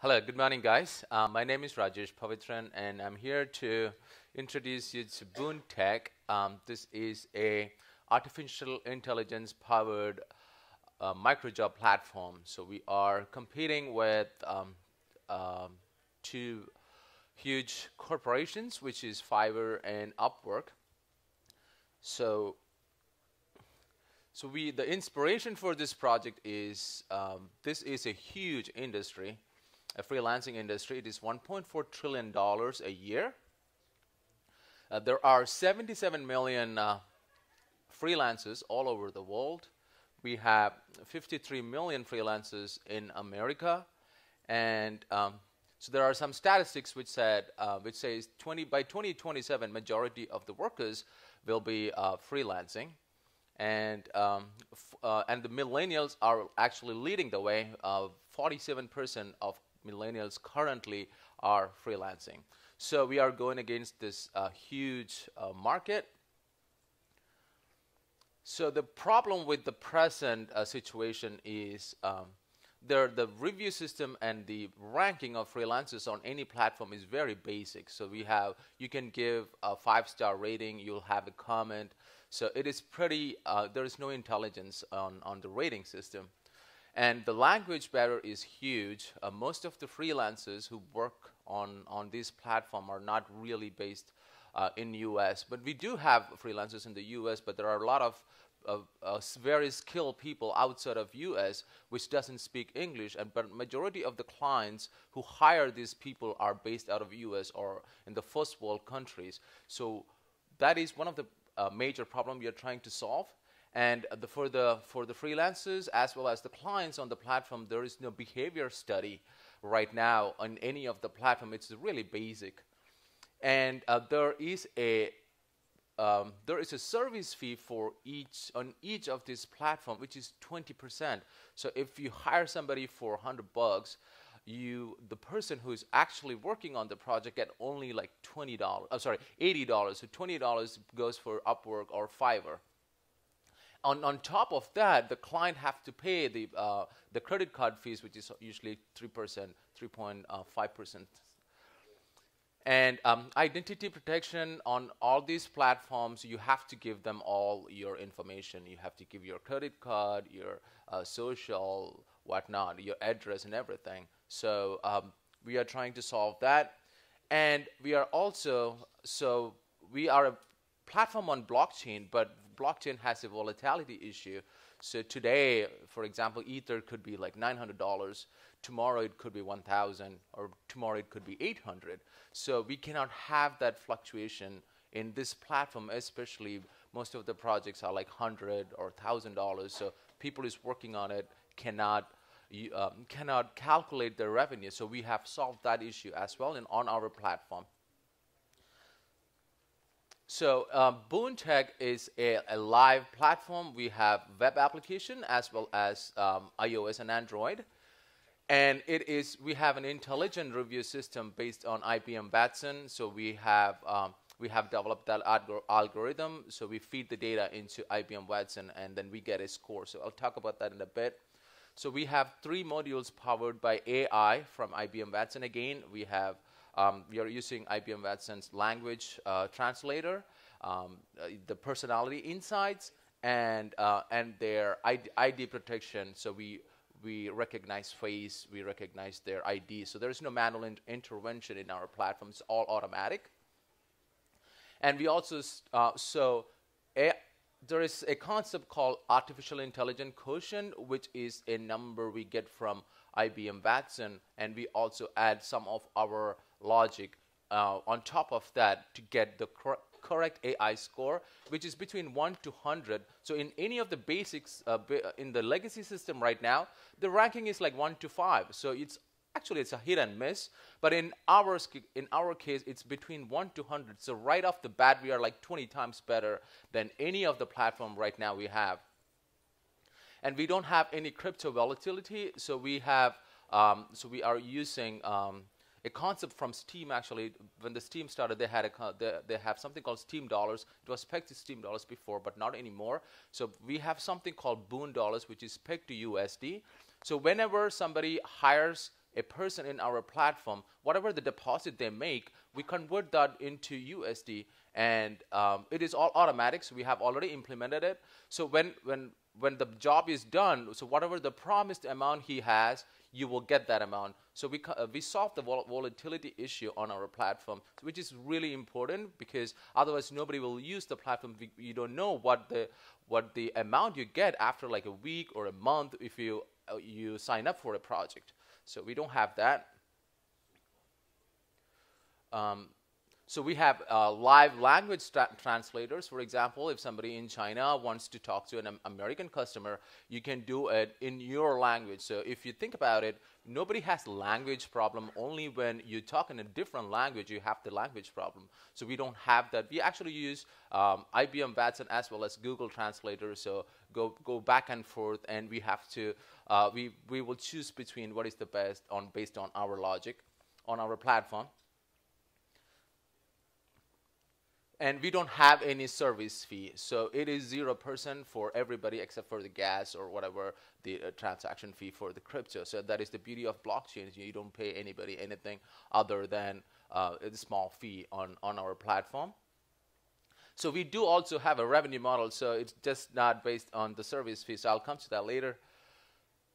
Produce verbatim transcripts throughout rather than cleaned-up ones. Hello, good morning, guys. Uh, my name is Rajesh Pavithran, and I'm here to introduce you to BoonTech. Um, this is a artificial intelligence-powered uh, microjob platform. So we are competing with um, uh, two huge corporations, which is Fiverr and Upwork. So, so we the inspiration for this project is um, this is a huge industry. A freelancing industry. It is one point four trillion dollars a year. Uh, there are seventy-seven million uh, freelancers all over the world. We have fifty-three million freelancers in America, and um, so there are some statistics which said, uh, which says twenty by twenty twenty-seven, majority of the workers will be uh, freelancing, and um, f uh, and the millennials are actually leading the way. Of forty-seven percent of millennials currently are freelancing. So we are going against this uh, huge uh, market. So the problem with the present uh, situation is um, there, the review system and the ranking of freelancers on any platform is very basic. So we have, you can give a five-star rating, you'll have a comment. So it is pretty, uh, there is no intelligence on, on the rating system. And the language barrier is huge. Uh, most of the freelancers who work on, on this platform are not really based uh, in the U S. But we do have freelancers in the U S, but there are a lot of uh, uh, very skilled people outside of U S which doesn't speak English. And but majority of the clients who hire these people are based out of U S or in the first world countries. So that is one of the uh, major problems we are trying to solve. And the, for, the, for the freelancers as well as the clients on the platform, there is no behavior study right now on any of the platform. It's really basic. And uh, there, is a, um, there is a service fee for each, on each of these platforms, which is twenty percent. So if you hire somebody for a hundred bucks, you, the person who is actually working on the project get only like twenty dollars, I'm sorry, eighty dollars. So twenty dollars goes for Upwork or Fiverr. On, on top of that, the client have to pay the, uh, the credit card fees, which is usually three percent, three point five percent. And um, identity protection on all these platforms, you have to give them all your information. You have to give your credit card, your uh, social, whatnot, your address and everything. So um, we are trying to solve that. And we are also, so we are a platform on blockchain, but blockchain has a volatility issue. So today, for example, Ether could be like nine hundred dollars. Tomorrow it could be one thousand dollars, or tomorrow it could be eight hundred dollars. So we cannot have that fluctuation in this platform, especially most of the projects are like one hundred dollars or one thousand dollars. So people who's working on it cannot, um, cannot calculate their revenue. So we have solved that issue as well and on our platform. So uh, BoonTech is a, a live platform. We have web application as well as um, iOS and Android. And it is, we have an intelligent review system based on I B M Watson. So we have, um, we have developed that algorithm. So we feed the data into I B M Watson and then we get a score. So I'll talk about that in a bit. So we have three modules powered by A I from I B M Watson. Again, we have Um, we are using I B M Watson's language uh, translator, um, uh, the personality insights, and uh, and their I D, I D protection. So we we recognize face, we recognize their I D. So there is no manual in intervention in our platform. It's all automatic. And we also uh, so a, there is a concept called artificial intelligence quotient, which is a number we get from I B M Watson, and we also add some of our logic uh, on top of that to get the cor correct A I score, which is between one to one hundred. So in any of the basics, uh, ba in the legacy system right now, the ranking is like one to five. So it's actually, it's a hit and miss. But in our, in our case, it's between one to one hundred. So right off the bat, we are like twenty times better than any of the platform right now we have. And we don't have any crypto volatility. So we have, um, so we are using, um, a concept from Steam. Actually, when the Steam started, they had a they, they have something called Steam Dollars. It was pegged to Steam Dollars before, but not anymore. So we have something called Boon Dollars, which is pegged to U S D. So whenever somebody hires a person in our platform, whatever the deposit they make, we convert that into U S D, and um, it is all automatic, so we have already implemented it. So when, when, when the job is done, so whatever the promised amount he has, you will get that amount. So we, uh, we solve the vol volatility issue on our platform, which is really important, because otherwise nobody will use the platform. You don't know what the, what the amount you get after like a week or a month if you, uh, you sign up for a project. So we don't have that. Um, so we have uh, live language tra translators. For example, if somebody in China wants to talk to an um, American customer, you can do it in your language. So if you think about it, nobody has language problem. Only when you talk in a different language, you have the language problem. So we don't have that. We actually use um, I B M Watson as well as Google Translator. So go go back and forth, and we have to uh, we we will choose between what is the best on based on our logic, on our platform. And we don't have any service fee, so it is zero percent for everybody except for the gas or whatever the uh, transaction fee for the crypto. So that is the beauty of blockchain. You don't pay anybody anything other than uh, a small fee on, on our platform. So we do also have a revenue model, so it's just not based on the service fee, so I'll come to that later.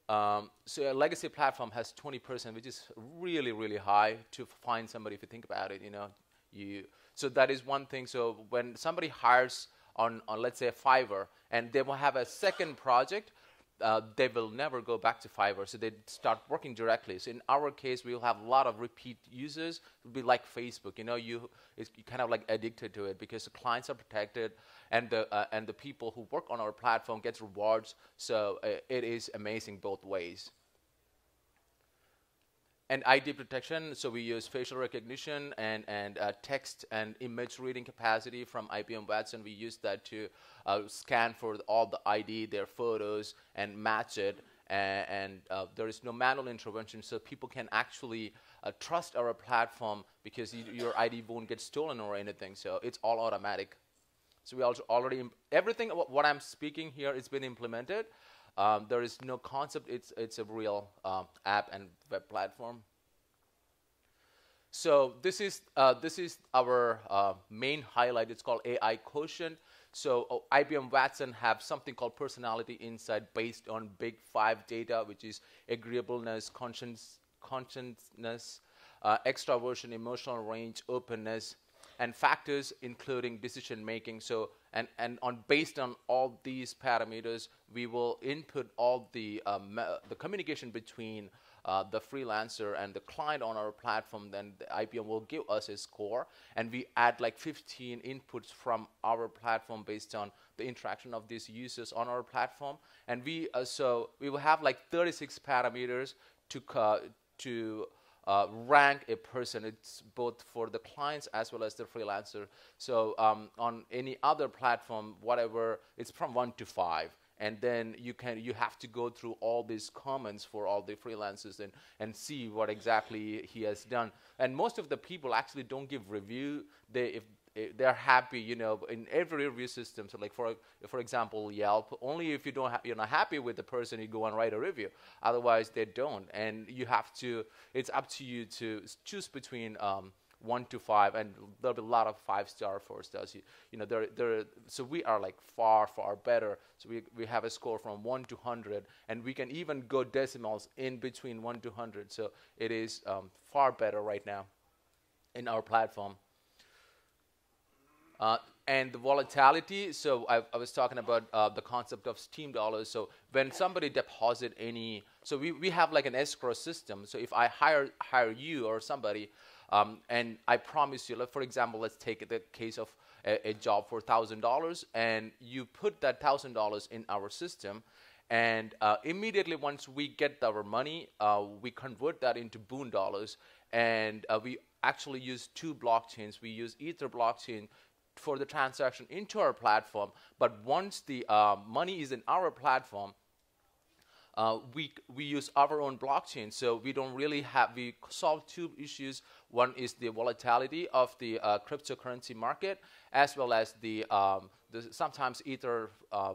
Um, so a legacy platform has twenty percent, which is really, really high to find somebody if you think about it, you know. You, so that is one thing. So when somebody hires on, on let's say Fiverr, and they will have a second project, uh, they will never go back to Fiverr. So they start working directly. So in our case, we'll have a lot of repeat users. It'll be like Facebook, you know, you it's you're kind of like addicted to it because the clients are protected, and the uh, and the people who work on our platform gets rewards. So uh, it is amazing both ways. And I D protection, so we use facial recognition and, and uh, text and image reading capacity from I B M Watson. We use that to uh, scan for all the I D, their photos, and match it. And, and uh, there is no manual intervention, so people can actually uh, trust our platform because you, your I D won't get stolen or anything. So it's all automatic. So we also already, everything what I'm speaking here has been implemented. Um, there is no concept, it's, it's a real uh, app and web platform. So this is, uh, this is our uh, main highlight. It's called A I Quotient. So oh, I B M Watson have something called Personality Insight based on Big Five data, which is agreeableness, conscience, consciousness, uh, extraversion, emotional range, openness, and factors including decision making. So and and on based on all these parameters, we will input all the um, the communication between uh, the freelancer and the client on our platform. Then the I B M will give us a score, and we add like fifteen inputs from our platform based on the interaction of these users on our platform. And we uh, so we will have like thirty-six parameters to uh, to. Uh, rank a person. It's both for the clients as well as the freelancer. So um, on any other platform, whatever, it's from one to five, and then you can you have to go through all these comments for all the freelancers and and see what exactly he has done. And most of the people actually don't give review. They if they're happy, you know, in every review system. So like for for example, Yelp, only if you don't ha you're not happy with the person, you go and write a review. Otherwise they don't, and you have to, it's up to you to choose between um, one to five, and there'll be a lot of five star, four stars, you, you know, there, there, so we are like far, far better. So we, we have a score from one to one hundred, and we can even go decimals in between one to one hundred. So it is um, far better right now in our platform. Uh, and the volatility, so I, I was talking about uh, the concept of Steam Dollars. So when somebody deposit any, so we, we have like an escrow system. So if I hire, hire you or somebody, um, and I promise you, like for example, let's take the case of a, a job for one thousand dollars, and you put that one thousand dollars in our system, and uh, immediately once we get our money, uh, we convert that into Boon Dollars, and uh, we actually use two blockchains. We use Ether blockchain for the transaction into our platform, but once the uh, money is in our platform, uh, we we use our own blockchain. So we don't really have, we solve two issues. One is the volatility of the uh, cryptocurrency market, as well as the, um, the sometimes Ether uh,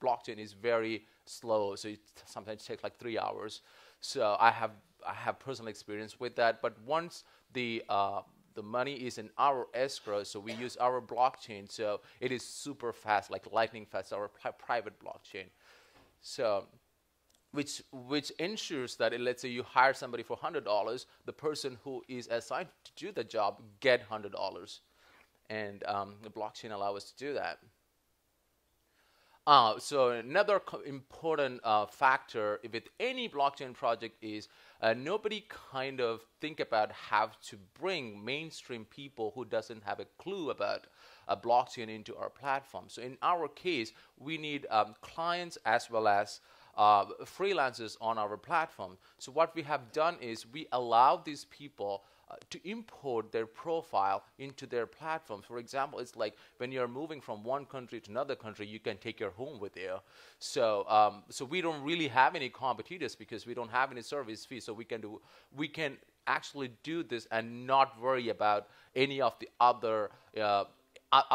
blockchain is very slow, so it sometimes takes like three hours. So I have I have personal experience with that. But once the uh, the money is in our escrow, so we use our blockchain, so it is super fast, like lightning fast, our pri private blockchain. So, which which ensures that, it, let's say you hire somebody for one hundred dollars, the person who is assigned to do the job get one hundred dollars, and um, the blockchain allows us to do that. Uh, so another co important uh, factor with any blockchain project is uh, nobody kind of think about how to bring mainstream people who doesn't have a clue about a blockchain into our platform. So in our case, we need um, clients as well as uh, freelancers on our platform. So what we have done is we allow these people Uh, to import their profile into their platform. For example, it's like when you're moving from one country to another country, you can take your home with you. So, um, so we don't really have any competitors because we don't have any service fees. So we can do, we can actually do this and not worry about any of the other uh,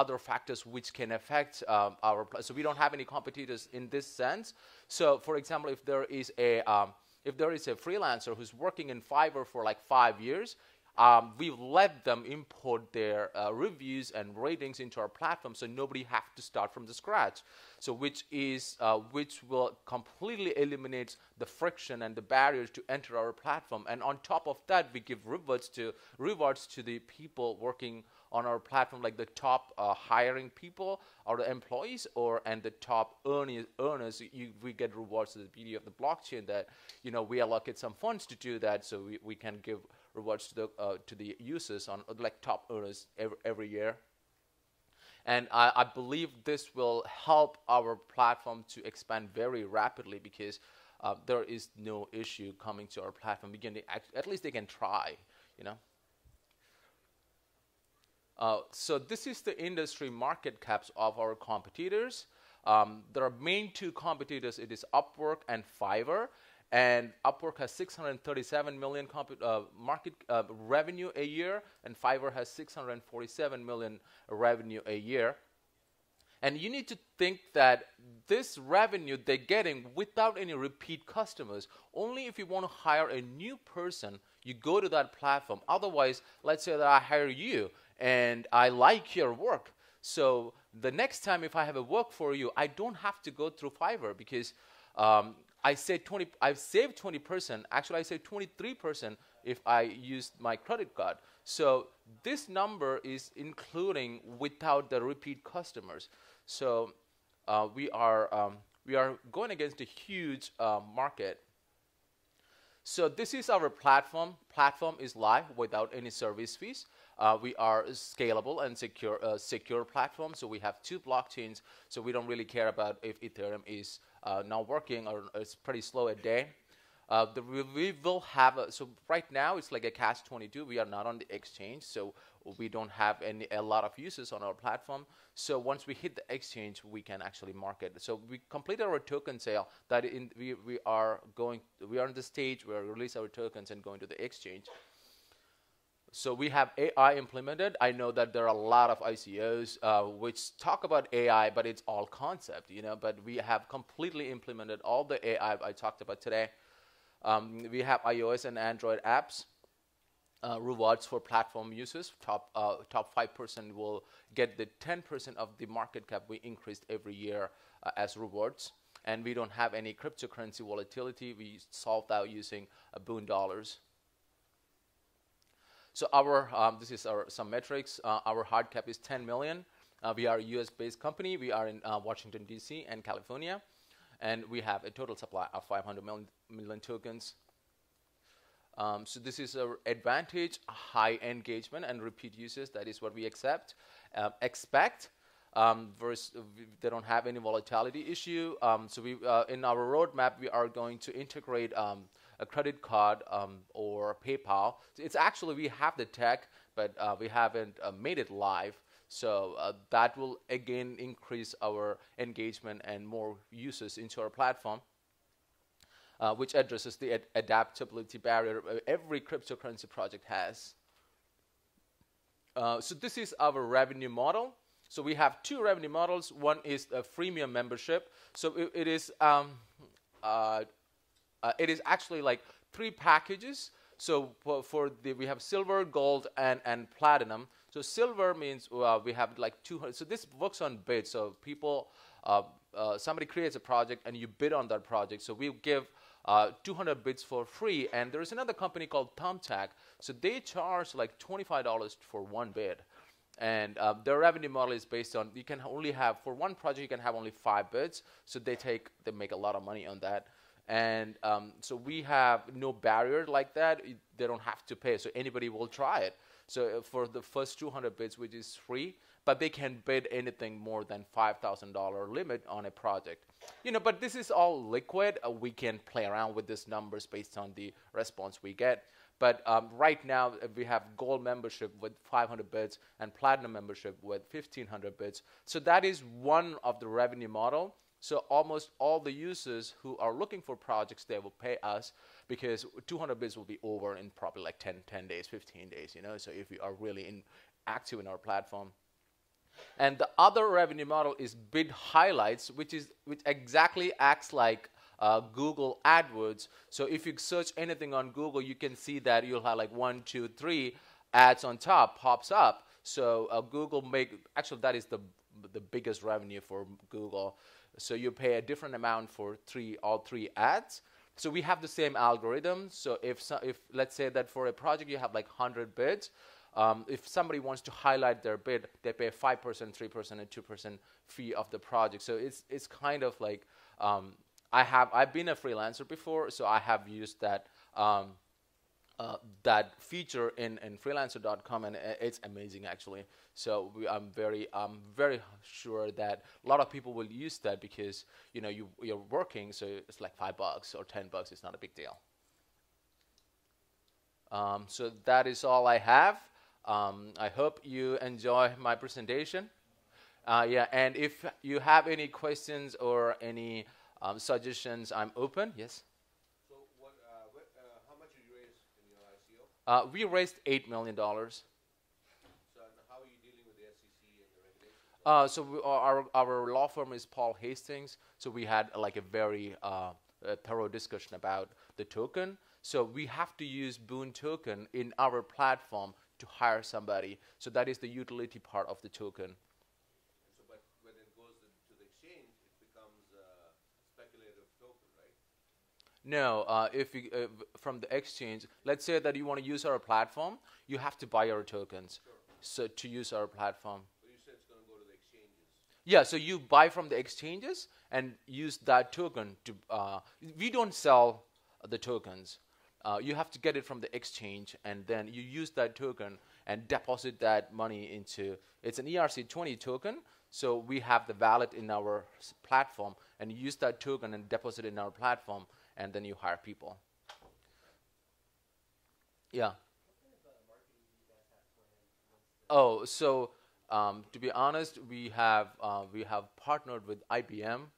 other factors which can affect um, our. So we don't have any competitors in this sense. So, for example, if there is a um, if there is a freelancer who's working in Fiverr for like five years. Um, we've let them import their uh, reviews and ratings into our platform, so nobody has to start from the scratch. So, which is uh, which will completely eliminate the friction and the barriers to enter our platform. And on top of that, we give rewards to rewards to the people working on our platform, like the top uh, hiring people or the employees, or and the top earners. Earners, you, we get rewards. To the beauty of the blockchain that you know we allocate some funds to do that, so we, we can give rewards to the uh, to the users on like top earners every, every year, and I, I believe this will help our platform to expand very rapidly because uh, there is no issue coming to our platform. We can act, at least they can try, you know. Uh, so this is the industry market caps of our competitors. Um, there are main two competitors. It is Upwork and Fiverr. And Upwork has six hundred thirty-seven million uh, market uh, revenue a year, and Fiverr has six hundred forty-seven million revenue a year. And you need to think that this revenue they're getting without any repeat customers. Only if you want to hire a new person, you go to that platform. Otherwise, let's say that I hire you and I like your work. So the next time if I have a work for you, I don't have to go through Fiverr because um, I saved twenty. I've saved twenty percent. Actually, I saved twenty-three percent if I used my credit card. So this number is including without the repeat customers. So uh, we are um, we are going against a huge uh, market. So this is our platform. Platform is live without any service fees. Uh, we are scalable and secure uh, secure platform. So we have two blockchains. So we don't really care about if Ethereum is Uh, not working or it's pretty slow a day. Uh, the, we will have, a, so right now it's like a catch twenty-two. We are not on the exchange, so we don't have any, a lot of users on our platform. So once we hit the exchange, we can actually market. So we completed our token sale. That in, we, we are going, we are on the stage where we release our tokens and going to the exchange. So we have A I implemented. I know that there are a lot of I C Os uh, which talk about A I, but it's all concept, you know, but we have completely implemented all the A I I talked about today. Um, we have iOS and Android apps, uh, rewards for platform users. Top uh, top five percent will get the ten percent of the market cap we increased every year uh, as rewards. And we don't have any cryptocurrency volatility. We solved that using uh, Boon Dollars. So our, um, this is our, some metrics. Uh, our hard cap is ten million. Uh, we are a U S-based company. We are in uh, Washington, D C and California. And we have a total supply of five hundred million tokens. Um, so this is our advantage, high engagement and repeat users. That is what we accept, uh, expect. Um, versus, they don't have any volatility issue. Um, so we, uh, in our roadmap, we are going to integrate um, a credit card um, or PayPal. It's actually, we have the tech, but uh, we haven't uh, made it live. So uh, that will again increase our engagement and more users into our platform, uh, which addresses the ad adaptability barrier every cryptocurrency project has. Uh, so this is our revenue model. So we have two revenue models. One is a freemium membership. So it, it is um, uh, uh, it is actually like three packages. So for, for the, we have silver, gold, and, and platinum. So silver means uh, we have like two hundred. So this works on bids. So people, uh, uh, somebody creates a project and you bid on that project. So we give uh, two hundred bids for free. And there is another company called Thumbtack. So they charge like twenty-five dollars for one bid. And uh, their revenue model is based on you can only have, for one project, you can have only five bids. So they take, they make a lot of money on that. And um, so we have no barrier like that. They don't have to pay, so anybody will try it. So for the first two hundred bids, which is free, but they can bid anything more than five thousand dollar limit on a project. You know, but this is all liquid. Uh, we can play around with these numbers based on the response we get. But um, right now, we have gold membership with five hundred bids and platinum membership with fifteen hundred bids. So that is one of the revenue model. So almost all the users who are looking for projects, they will pay us because two hundred bids will be over in probably like ten, ten days, fifteen days, you know, so if you are really in active in our platform. And the other revenue model is bid highlights, which is which exactly acts like uh, Google AdWords. So if you search anything on Google, you can see that you'll have like one, two, three ads on top pops up. So uh, Google make, actually that is the, the biggest revenue for Google. So you pay a different amount for three, all three ads. So we have the same algorithm. So if, so, if let's say that for a project you have like one hundred bids, um, if somebody wants to highlight their bid, they pay five percent, three percent, and two percent fee of the project. So it's, it's kind of like, um, I have, I've been a freelancer before, so I have used that, um, uh, that feature in, in Freelancer dot com, and it's amazing actually. So we, I'm very, I'm very sure that a lot of people will use that because you know you you're working, so it's like five bucks or ten bucks. It's not a big deal. Um, so that is all I have. Um, I hope you enjoy my presentation. Uh, yeah, and if you have any questions or any um, suggestions, I'm open. Yes. So what? Uh, what uh, how much did you raise in your I C O? Uh, we raised eight million dollars. Uh, so we, our, our law firm is Paul Hastings, so we had uh, like a very uh, uh, thorough discussion about the token. So we have to use Boon token in our platform to hire somebody. So that is the utility part of the token. So, but when it goes to the exchange, it becomes a speculative token, right? No, uh, if you, uh, from the exchange, let's say that you want to use our platform, you have to buy our tokens. Sure. So to use our platform. Yeah, so you buy from the exchanges and use that token to, uh, we don't sell the tokens. Uh, you have to get it from the exchange and then you use that token and deposit that money into, it's an E R C twenty token, so we have the wallet in our platform and you use that token and deposit it in our platform and then you hire people. Yeah. What kind of uh, marketing do you guys have planned? Oh, so... Um, to be honest, we have uh, we have partnered with I B M.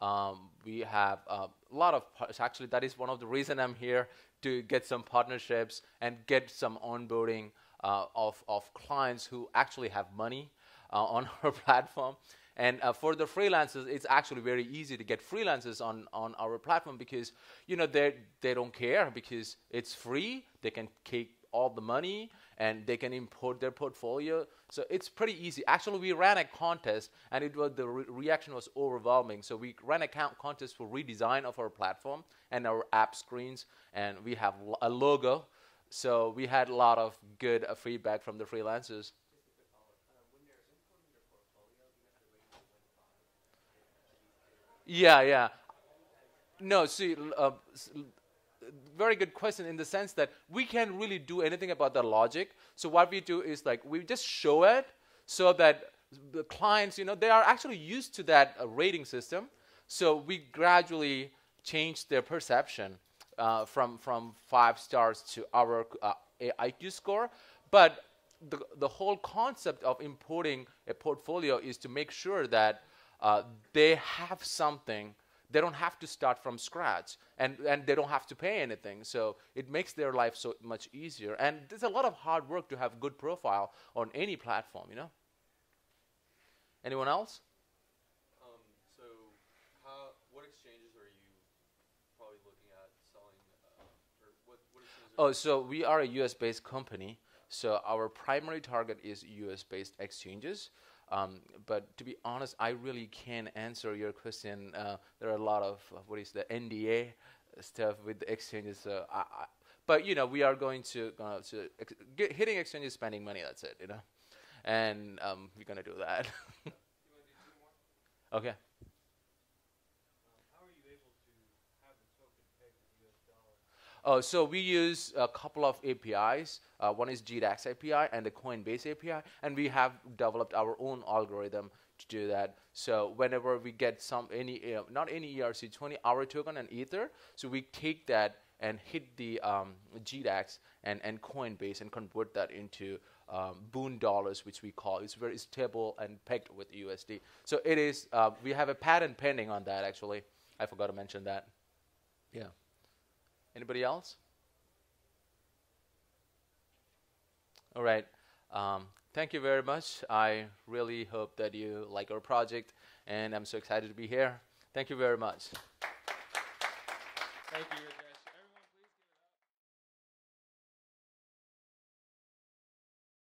Um, we have uh, a lot of partners. Actually, that is one of the reason I'm here, to get some partnerships and get some onboarding uh, of of clients who actually have money uh, on our platform. And uh, for the freelancers, it's actually very easy to get freelancers on on our platform because you know they they don't care because it's free. They can take all the money and they can import their portfolio. So it's pretty easy. Actually, we ran a contest and it was, the re reaction was overwhelming. So we ran a contest for redesign of our platform and our app screens, and we have lo a logo. So we had a lot of good uh, feedback from the freelancers. Yeah, yeah. No, see, uh, very good question in the sense that we can't really do anything about the logic. So what we do is like we just show it so that the clients, you know, they are actually used to that uh, rating system. So we gradually change their perception uh, from from five stars to our uh, I Q score. But the, the whole concept of importing a portfolio is to make sure that uh, they have something. They don't have to start from scratch, and, and they don't have to pay anything. So it makes their life so much easier. And there's a lot of hard work to have good profile on any platform, you know? Anyone else? Um, so how, what exchanges are you Oh, so we are a U S-based company. So our primary target is U S-based exchanges. Um, but to be honest, I really can't answer your question. Uh, there are a lot of, uh, what is the N D A stuff with the exchanges. Uh, I, I, but, you know, we are going to, uh, to ex get hitting exchanges, spending money, that's it, you know. And um, we're going to do that. You want to do two more? Okay. Uh, so we use a couple of A P Is. Uh, one is G DAX A P I and the Coinbase A P I, and we have developed our own algorithm to do that. So whenever we get some any uh, not any E R C twenty, our token and Ether, so we take that and hit the um, G DAX and and Coinbase and convert that into um, Boon Dollars, which we call. It's very stable and pegged with U S D. So it is. Uh, we have a patent pending on that. Actually, I forgot to mention that. Yeah. Anybody else? All right. Um, thank you very much. I really hope that you like our project, and I'm so excited to be here. Thank you very much. Thank you.